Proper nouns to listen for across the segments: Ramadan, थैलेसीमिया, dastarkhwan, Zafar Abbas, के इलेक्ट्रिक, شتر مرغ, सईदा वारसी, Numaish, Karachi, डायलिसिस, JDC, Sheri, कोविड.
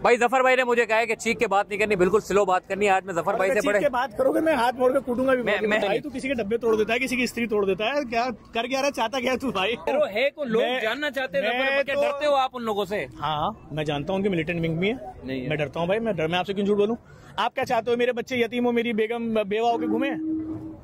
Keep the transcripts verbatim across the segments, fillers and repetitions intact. भाई जफर भाई ने मुझे कहा है कि चीख के बात नहीं करनी, बिल्कुल स्लो बात करनी। आज मैं जफर भाई से बड़े बात करोगे मैं हाथ मोड़ के कूटूंगा भी। मैं, मैं, भाई तू किसी के डब्बे तोड़ देता है, किसी की स्त्री तोड़ देता है, क्या कर क्या रहा चाहता क्या तू भाई? तो है को लोग जानना चाहते हैं, क्या डरते हो आप उन लोगों से? हाँ मैं जानता हूँ कि मिलिटेंट विंग में है, मैं डरता हूँ भाई। मैं डर मैं आपसे क्यों झूठ बोलूँ? आप क्या चाहते हो मेरे बच्चे यतीम हो, मेरी बेगम बेवा होकर घूमे?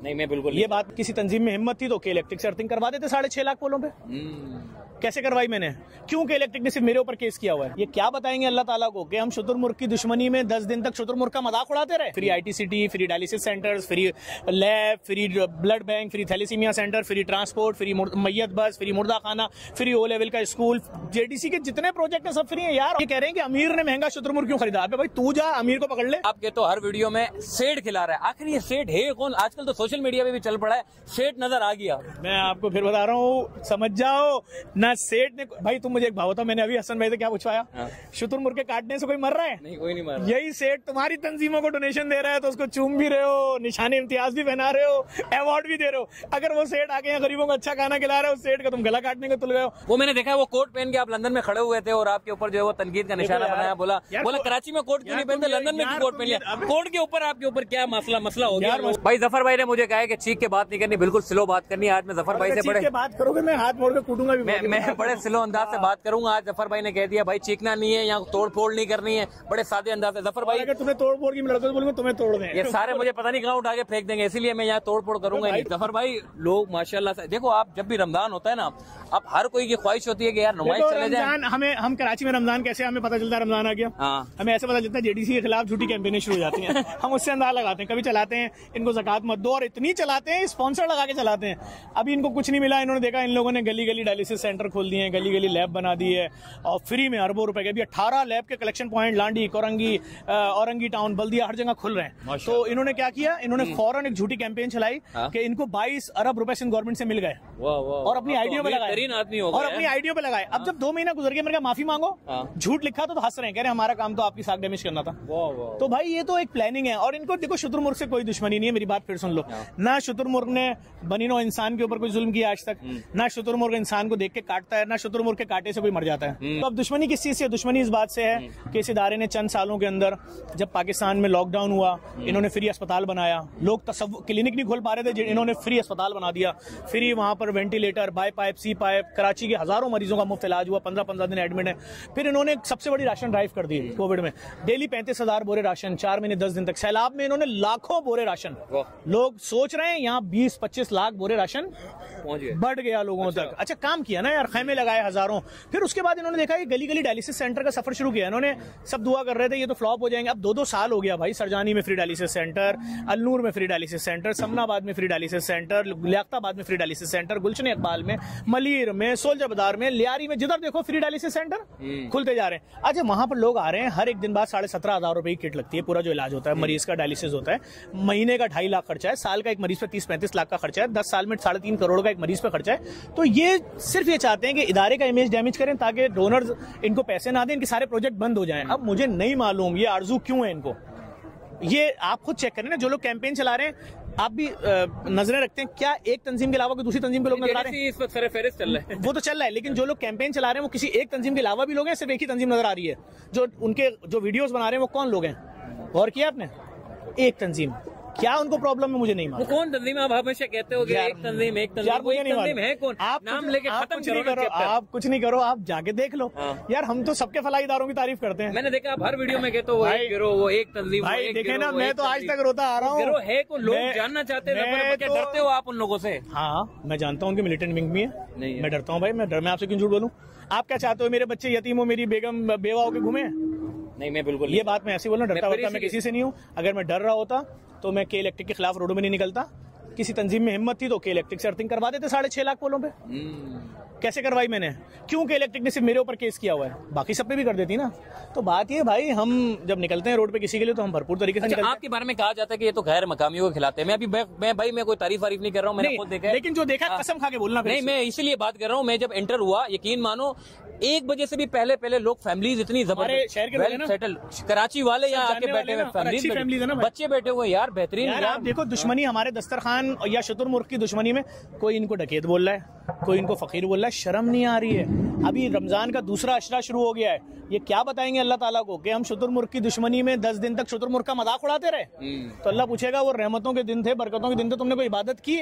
नहीं मैं बिल्कुल ये बात, किसी तंजीम में हिम्मत थी तो के इलेक्ट्रिक से अर्थिंग करवा देते साढ़े छह लाख पोलों पे। कैसे करवाई मैंने? क्यों के इलेक्ट्रिक ने सिर्फ मेरे ऊपर केस किया हुआ है। ये क्या बताएंगे अल्लाह ताला को कि हम शुतुरमुर्ग की दुश्मनी में दस दिन तक शुतुरमुर्ग का मजाक उड़ाते रहे। Free IT city, free डायलिसिस centres, free lab, free blood bank, free थैलेसीमिया centre, free transport, free मैयत बस, फ्री मुर्दा खाना, फ्री ओ लेवल का स्कूल, जेडीसी के जितने प्रोजेक्ट है सब फ्री है यार। ये कह रहे हैं कि अमीर ने महंगा शुतुरमुर्ग क्यों खरीदा? भाई तू जा अमीर को पकड़ ले। आपके तो हर वीडियो में सेठ खिला रहा है, आखिर ये सेठ है कौन? आजकल तो सोशल मीडिया पे भी चल पड़ा है, सेठ नजर आ गया। मैं आपको फिर बता रहा हूँ समझ जाओ ना, सेठ ने भाई तुम मुझे एक भाव था, मैंने अभी हसन भाई से क्या पूछवाया, शुतुरमुर्ग के काटने से कोई मर रहा है? नहीं कोई नहीं मर रहा। यही सेठ तुम्हारी तंजीमों को डोनेशन दे रहा है तो उसको चूम भी रहे हो, निशाने इम्तियाज भी पहना रहे हो, अवार्ड भी दे रहे हो। अगर वो सेठ आके यहाँ गरीबों को अच्छा खाना खिला रहे हो, सेठ का तुम गला काटने को तुल गए हो। वो मैंने देखा वो कोट पहन के आप लंदन में खड़े हुए थे और आपके ऊपर जो है वो तनकीद का निशाना बनाया, बोला बोला कराची में कोट क्यों नहीं पहनते, लंदन में क्यों कोट पहन लिया? कोट के ऊपर आपके ऊपर क्या मसला मसला हो गया? भाई जफर भाई ने मुझे कहा है कि चीख के बात नहीं करनी, बिल्कुल स्लो बात करनी। आज मैं जफर भाई से बड़े बात करोगे मैं हाथ मोड़ के कूटूंगा भी। मैं बड़े स्लो अंदाज से बात करूंगा। आज जफर भाई ने कह दिया भाई चीखना नहीं है, यहाँ तोड़ फोड़ नहीं करनी है, बड़े सादे अंदाज से। जफर भाई अगर तुम्हें तोड़ फोड़ की लड़कों बोलूंगा तुम्हें तोड़ दें, ये सारे मुझे पता नहीं कहाँ उठा के फेंक देंगे, इसलिए मैं यहाँ तोड़ फोड़ करूंगा। जफर भाई लोग माशाल्लाह से देखो, आप जब भी रमजान होता है ना, अब हर कोई की ख्वाहिश होती है कि यार नुमाइश चले जाए। हमें हम कराची में रमजान कैसे हमें पता चलता है रमजान आ गया? हमें ऐसे पता चलता है जेडीसी के खिलाफ झूठी कैंपेनिंग शुरू हो जाती है, हम उससे अंदाजा लगाते हैं। कभी चलाते हैं इनको ज़कात मत दो, और इतनी चलाते हैं स्पॉन्सर लगा के चलाते हैं। अभी इनको कुछ नहीं मिला, इन्होंने देखा इन लोगों ने गली गली डायलिसिस सेंटर खोल दिए हैं, गली गली लैब बना दी है और फ्री में अरबों रुपए के। अभी अठारह लैब के collection point Landhi, Korangi, Orangi town, Baldia, हर जगह खुल रहे हैं। तो इन्होंने क्या किया, इन्होंने फौरन एक झूठी कैंपेन चलाई कि इनको बाईस अरब रुपए सिंध गवर्नमेंट से मिल गए और अपनी आइडियो पे लगाए और अपनी आइडियो पे लगाए। अब जब दो महीना गुजर गया, मेरे कहा माफी मांगो, झूठ लिखा तो हंस रहे हैं, कह रहे हमारा काम तो आपकी साख डैमेज करना था। तो भाई ये तो एक प्लानिंग है। और इनको देखो शुतुरमुर्ग से कोई दुश्मनी नहीं है, मेरी बात फिर सुन लो ना। शुतुरमुर्ग ने बनीनो इंसान के ऊपर कोई जुल्म किया आज तक ना, शुतुरमुर्ग इंसान को देख के काटता है ना, शुतुरमुर्ग के काटे से कोई मर जाता है। तो अब दुश्मनी किस चीज से? दुश्मनी इस बात से है कि इस इदारे ने चंद सालों के अंदर, जब पाकिस्तान में लॉकडाउन हुआ, इन्होंने फ्री अस्पताल बनाया, लोग तसव्वुर क्लिनिक नहीं खोल पा रहे थे, इन्होंने फ्री अस्पताल बना दिया, फ्री वहां पर ventilator, BiPAP, CPAP, Karachi के हजारों मरीजों का मुफ्त इलाज हुआ, पंद्रह पंद्रह दिन एडमिट है। फिर इन्होंने सबसे बड़ी राशन ड्राइव कर दी कोविड में, डेली पैंतीस हजार बोरे राशन, चार महीने दस दिन तक। सैलाब में इन्होंने लाखों बोरे राशन, लोग सोच रहे हैं यहाँ बीस पच्चीस लाख बोरे राशन बढ़ गया लोगों तक। अच्छा काम किया ना यार, खेमे लगाए हजारों। फिर उसके बाद इन्होंने देखा ये गली गली डायलिसिस सेंटर का सफर शुरू किया इन्होंने, सब दुआ कर रहे थे ये तो फ्लॉप हो जाएंगे। अब दो दो साल हो गया भाई, सरजानी में फ्री डायलिसिस सेंटर, अलनूर में फ्री डायलिसिस सेंटर, समनाबाद में फ्री डायलिसिस सेंटर, लियाकताबाद में free डायलिसिस centre, Gulshan Iqbal में, मलीर में, सोलजा बाजार में, लियारी में, जिधर देखो फ्री डायलिसिस सेंटर खुलते जा रहे हैं। अच्छा वहां पर लोग आ रहे हैं, हर एक दिन बाद साढ़े सत्रह हजार रुपए की किट लगती है, पूरा जो इलाज होता है मरीज का डायलिसिस होता है, महीने का ढाई लाख खर्चा है, साल का एक मरीज पर तीस पैंतीस लाख का खर्चा है, दस साल में साढ़े तीन करोड़ का एक मरीज पर खर्चा है। तो ये सिर्फ ये चाहते हैं कि इदारे का इमेज डैमेज करें ताकि डोनर्स इनको पैसे ना दें, इनके सारे प्रोजेक्ट बंद हो जाएं। अब मुझे नहीं मालूम ये आरजू क्यों है इनको, ये आप खुद चेक करें ना। जो लोग कैंपेन चला रहे हैं आप भी नजरें रखते हैं, क्या एक तंजीम के अलावा कोई दूसरी तंजीम के लोग नजर आ रहे हैं? इस वक्त सरे फेरिस चल रहा है, वो तो चल रहा है, लेकिन जो लोग कैंपेन चला रहे हैं वो किसी एक तंजीम के अलावा भी लोग हैं, सिर्फ एक ही तंजीम नजर आ रही है। जो उनके जो वीडियोज बना रहे हैं वो कौन लोग हैं, गौर किया आपने? एक तंजीम। क्या उनको प्रॉब्लम है मुझे नहीं मालूम। कौन तंजीम आप हमेशा कहते हो कि एक तंजीम एक तंजीम, एक तंजीम है कौन? आप नाम लेके खत्म करो, आप कुछ नहीं करो, आप जाके देख लो यार। हम तो सबके फलाह इदारों की तारीफ करते हैं, मैंने देखा आप हर वीडियो में कहते हो एक गिरो वो एक तंजीम। भाई देखे ना मैं तो आज तक रोता आ रहा हूँ, गिरो है कौन? लोग जानना चाहते हैं, क्या डरते हो आप उन लोगों से? हाँ मैं जानता हूँ कि मिलिटेंट विंग भी है, मैं डरता हूँ भाई। मैं डर मैं आपसे क्यों झूठ बोलूँ? आप क्या चाहते हो मेरे बच्चे यतीम हो, मेरी बेगम बेवा होके घूमे? नहीं मैं बिल्कुल ये बात मैं ऐसी बोल रहा हूँ, डरता होता मैं किसी से नहीं हूँ। अगर मैं डर रहा होता तो मैं के इलेक्ट्रिक के खिलाफ रोडों में नहीं निकलता। किसी तंजीम में हिम्मत थी तो के इलेक्ट्रिक से अर्थिंग करवा देते साढ़े छह लाख पोलों पे। कैसे करवाई मैंने? क्यों के इलेक्ट्रिक ने सिर्फ मेरे ऊपर केस किया हुआ है, बाकी सब पे भी कर देती ना। तो बात ये भाई, हम जब निकलते हैं रोड पे किसी के लिए तो हम भरपूर तरीके से निकलते हैं। आपके बारे में कहा जाता है कि ये तो गैर मकामियों को खिलाते हैं। मैं अभी मैं भाई मैं कोई तारीफ वारीफ नहीं कर रहा हूँ, मैंने खुद देखा, लेकिन जो देखा कसम खा के बोलना। नहीं मैं इसलिए बात कर रहा हूँ, मैं जब एंटर हुआ यकीन मानो एक बजे से भी पहले पहले लोग फैमिलीज इतनी जबरदस्त वेल सेटल कराची वाले यहाँ आके बैठे हुए, फैमिली बच्चे बैठे हुए यार, बेहतरीन। देखो दुश्मनी हमारे दस्तरखान या शुतुरमुर्ग की दुश्मनी में कोई इनको डकैत बोल रहा है, कोई इनको फ़कीर बोल रहा है, शर्म नहीं आ रही है। अभी रमज़ान का दूसरा अशरा शुरू हो गया है, ये क्या बताएंगे अल्लाह ताला को कि हम शुतुरमुर्ग की दुश्मनी में दस दिन तक शुतुरमुर्ग का मजाक उड़ाते रहे? तो अल्लाह पूछेगा वो रहमतों के दिन थे, बरकतों के दिन थे, तुमने कोई इबादत की?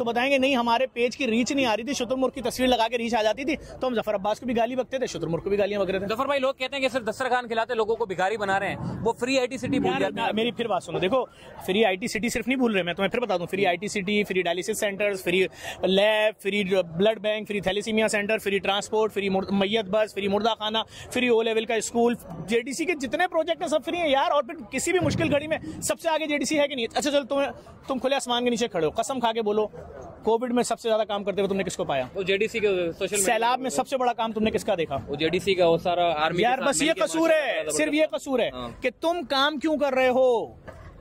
तो बताएंगे नहीं, हमारे पेज की रीच नहीं आ रही थी, शुतुरमुर्ग की तस्वीर लगा के रीच आ जाती थी, तो हम जफर अब्बास को भी गाली बकते थे, शुतुरमुर्ग को भी गालियाँ बक रहे थे। जफर भाई, लोग कहते हैं कि सिर्फ दस्तरखान खिलाते लोगों को भिखारी बना रहे हैं, वो फ्री आई टी सिटी भूल जाते हैं। मेरी फिर बात सुनो, देखो फ्री आई टी सिटी सिर्फ नहीं भूल रहे, मैं तुम्हें फिर बता दूँ, free I T city, free डायलिसिस centres, free lab, free blood bank, free थैलेसीमिया centre, free transport, free मैयत बस, फ्री मुर्दा खाना, फ्री ओ लेवल का स्कूल, जेडीसी के जितने प्रोजेक्ट हैं सब फ्री हैं यार। और फिर किसी भी मुश्किल घड़ी में सबसे आगे जेडीसी है कि नहीं? अच्छा चलो, तुम्हें तुम खुले आसमान के नीचे खड़े हो, कसम खा के बोलो, कोविड में सबसे ज्यादा काम करते हुए तुमने किसको पाया? वो जेडीसी के। सोशल सैलाब में सबसे बड़ा काम तुमने किसका देखा? वो जेडीसी का। वो सारा आर्मी यार, बस ये कसूर है, सिर्फ ये कसूर है कि तुम काम क्यों कर रहे हो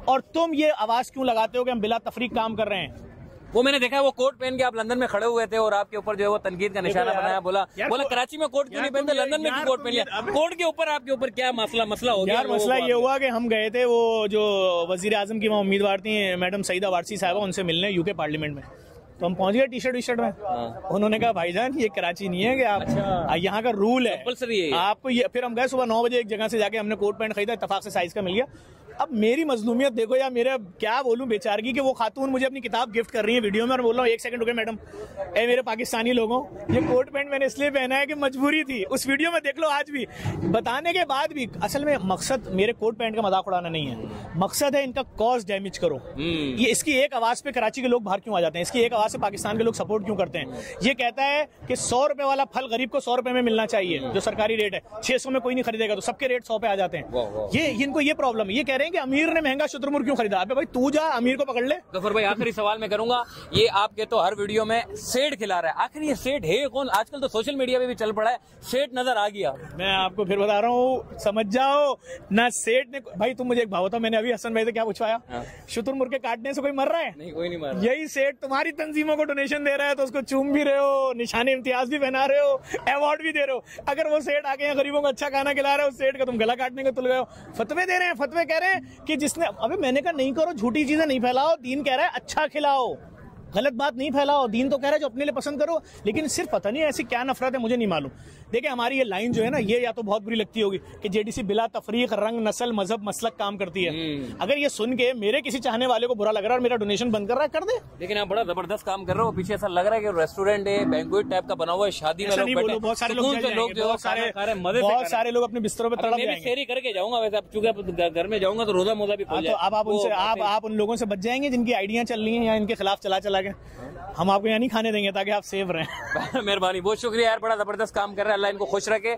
और तुम ये आवाज क्यों लगाते हो कि हम बिला तफरीक काम कर रहे हैं। वो मैंने देखा है, वो कोट पहन के आप लंदन में खड़े हुए थे और आपके ऊपर जो है वो तनकीद का निशाना बनाया, बोला बोला कराची में कोट क्यों नहीं पहनते, लंदन में कोट पहन लिया। कोट के ऊपर आपके ऊपर क्या मसला मसला हो गया? यार मसला ये हुआ कि हम गए थे, वो जो वजीर आजम की वहाँ उम्मीदवार थी मैडम सईदा वारसी साहबा, उनसे मिलने यूके पार्लियामेंट में, तो हम पहुंच गए टी शर्ट वी शर्ट में। उन्होंने कहा भाईजान ये कराची नहीं है कि आप अच्छा। यहाँ का रूल है, है। आपको ये। फिर हम गए सुबह नौ बजे एक जगह से जाके हमने कोट पैंट खरीदा, इतफाक से साइज का मिल गया। अब मेरी मजलूमियत देखो या मेरा क्या बोलूं बेचारगी कि वो खातून मुझे अपनी किताब गिफ्ट कर रही है वीडियो में और बोल रहा हूँ एक सेकंड रुके मैडम, ए मेरे पाकिस्तानी लोगों ये कोट पैंट मैंने इसलिए पहना है कि मजबूरी थी। उस वीडियो में देख लो, आज भी बताने के बाद भी असल में मकसद मेरे कोट पैंट का मजाक उड़ाना नहीं है, मकसद है इनका कॉज डैमेज करो। ये इसकी एक आवाज पे कराची के लोग बाहर क्यों आ जाते हैं, इसकी एक आवाज से पाकिस्तान के लोग सपोर्ट क्यों करते हैं। ये कहता है कि सौ रुपए वाला फल गरीब को सौ रुपए में मिलना चाहिए, जो सरकारी रेट है छह सौ में कोई नहीं खरीदेगा, तो सबके रेट सौ पे आ जाते हैं। ये इनको ये प्रॉब्लम, ये कह रहे हैं कि अमीर ने महंगा शुतुरमुर्ग क्यों खरीदा। अबे भाई तू जा अमीर को पकड़ ले। गफर भाई आखिरी सवाल मैं करूंगा, ये आपके तो हर वीडियो में सेठ खिला रहा है, आखिर ये सेठ है कौन? आजकल तो सोशल मीडिया पे भी चल पड़ा है, सेठ नजर आ गया। मैं आपको फिर बता रहा हूँ, समझ जाओ ना सेठ ने। भाई तुम मुझे एक भाव था, मैंने अभी हसन भाई से क्या पूछवाया, शुतुरमुर्ग के काटने से कोई मर रहा है? नहीं, कोई नहीं मर रहा। यही सेठ तुम्हारी तंजीमों को डोनेशन दे रहा है, तो उसको चूम भी रहे हो, निशाने इम्तियाज भी पहना रहे हो, अवार्ड भी दे रहे हो। अगर वो सेठ आके यहाँ गरीबों को अच्छा खाना खिला रहे हो, सेठ का तुम गला काटने को तुल गए हो। फतवे दे रहे हैं, फतवे कह रहे हैं कि जिसने, अबे मैंने कहा नहीं करो, झूठी चीजें नहीं फैलाओ, दीन कह रहा है अच्छा खिलाओ, गलत बात नहीं फैलाओ, दीन तो कह रहा है जो अपने लिए पसंद करो। लेकिन सिर्फ पता नहीं ऐसी क्या नफरत है, मुझे नहीं मालूम। देखिए हमारी ये लाइन जो है ना, ये या तो बहुत बुरी लगती होगी कि जेडीसी बिला तफरीक रंग नस्ल मजहब मसलक काम करती है। अगर ये सुन के मेरे किसी चाहने वाले को बुरा लग रहा है और मेरा डोनेशन बंद कर रहा है, कर दे। लेकिन आप बड़ा जबरदस्त काम कर रहे हो, पीछे ऐसा लग रहा है कि रेस्टोरेंट है, बैंक्वेट टाइप का बना हुआ है, शादी में बहुत सारे लोग बहुत सारे लोग अपने बिस्तरों पर तड़प जाएंगे। शेरी करके जाऊंगा वैसे, चूंकि घर में जाऊंगा तो रोजा मोजा भी। आप उन लोगों से बच जाएंगे जिनकी आइडिया चल रही है या इनके खिलाफ चला चला हम आपको यहाँ नहीं खाने देंगे ताकि आप सेफ रहें। मेहरबानी, बहुत शुक्रिया यार, बड़ा जबरदस्त काम कर रहे हैं, अल्लाह इनको खुश रखे।